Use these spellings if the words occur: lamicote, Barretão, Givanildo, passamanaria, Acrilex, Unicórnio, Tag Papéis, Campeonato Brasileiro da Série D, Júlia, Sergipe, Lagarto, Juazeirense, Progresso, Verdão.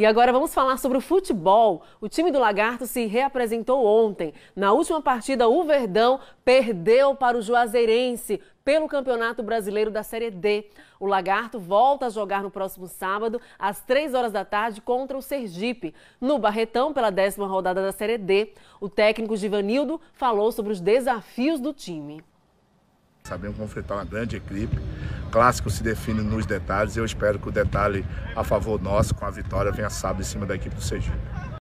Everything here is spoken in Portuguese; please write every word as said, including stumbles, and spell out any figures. E agora vamos falar sobre o futebol. O time do Lagarto se reapresentou ontem. Na última partida, o Verdão perdeu para o Juazeirense pelo Campeonato Brasileiro da Série D. O Lagarto volta a jogar no próximo sábado, às três horas da tarde, contra o Sergipe, no Barretão, pela décima rodada da Série D. O técnico Givanildo falou sobre os desafios do time. Sabemos confrontar uma grande equipe. Clássico se define nos detalhes. Eu espero que o detalhe a favor nosso, com a vitória, venha sábado em cima da equipe do Sergipe.